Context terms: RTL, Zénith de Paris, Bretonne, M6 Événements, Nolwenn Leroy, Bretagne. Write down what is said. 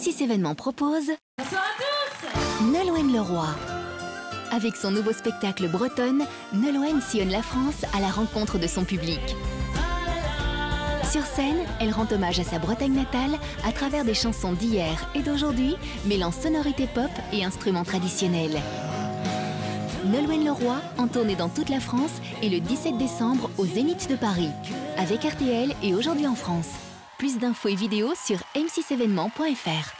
M6 Événements propose... Bonsoir à tous! Nolwenn Leroy. Avec son nouveau spectacle Bretonne, Nolwenn sillonne la France à la rencontre de son public. Sur scène, elle rend hommage à sa Bretagne natale à travers des chansons d'hier et d'aujourd'hui, mêlant sonorités pop et instruments traditionnels. Nolwenn Leroy en tournée dans toute la France et le 17 décembre au Zénith de Paris. Avec RTL et Aujourd'hui en France. Plus d'infos et vidéos sur m6événements.fr.